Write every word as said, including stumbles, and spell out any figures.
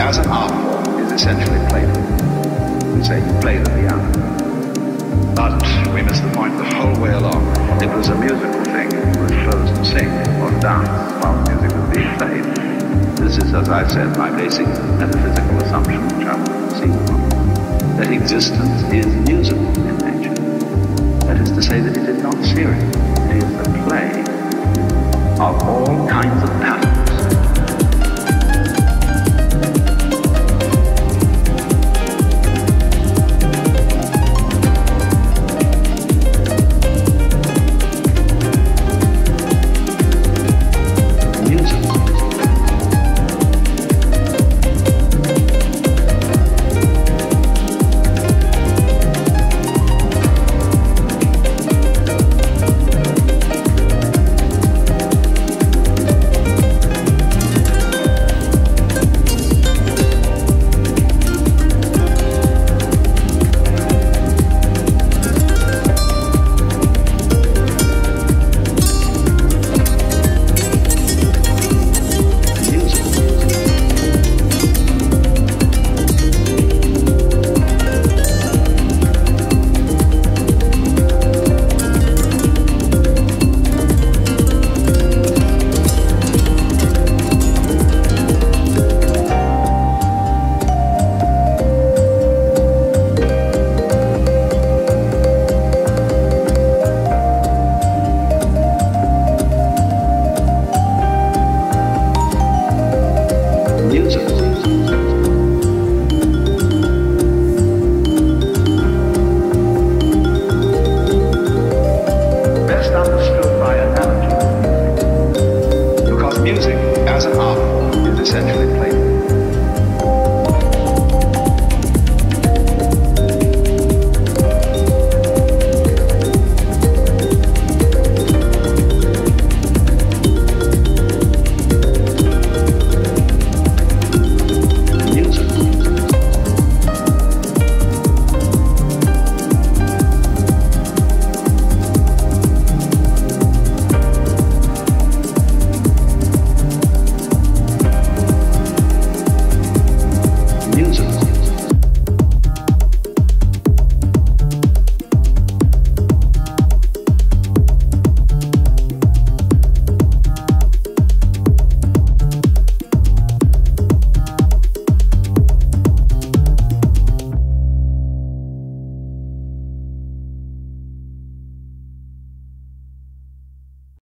as an album is essentially playful. We say you play the piano. But we missed the point the whole way along. It was a musical thing. It was shows to sing or dance while music was being played. This is, as I said, my basic metaphysical assumption, which I will see from, that existence is musical in nature. That is to say that it is not serious. It is the play of all kinds of patterns.